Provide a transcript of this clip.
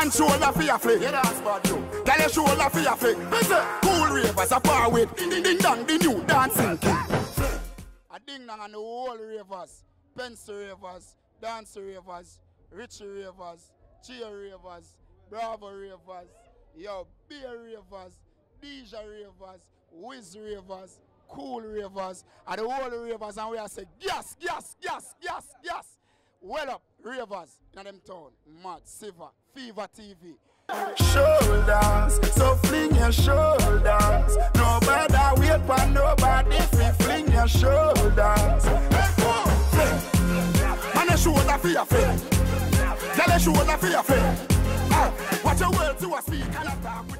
and shoulder for your flick. Yeah, that's bad, you. Tell your shoulder for your flick. Cool ravers are far with ding-ding-dong, the new dancing king. A ding-dong and the whole ravers. Pencil ravers, dance ravers, rich ravers, cheer ravers, bravo ravers, yo, beer ravers, DJ ravers, whiz ravers, cool ravers, and the whole ravers, and we are saying, yes, yes, yes, yes, yes. Well up, ravers, in them town, mad, silver, fever TV. Shoulders, so fling your shoulders. Nobody wait for nobody, fling your shoulders. And the shoulder for your feet. Tell the shoulder for your feet. Watch your world to a speak and a talk with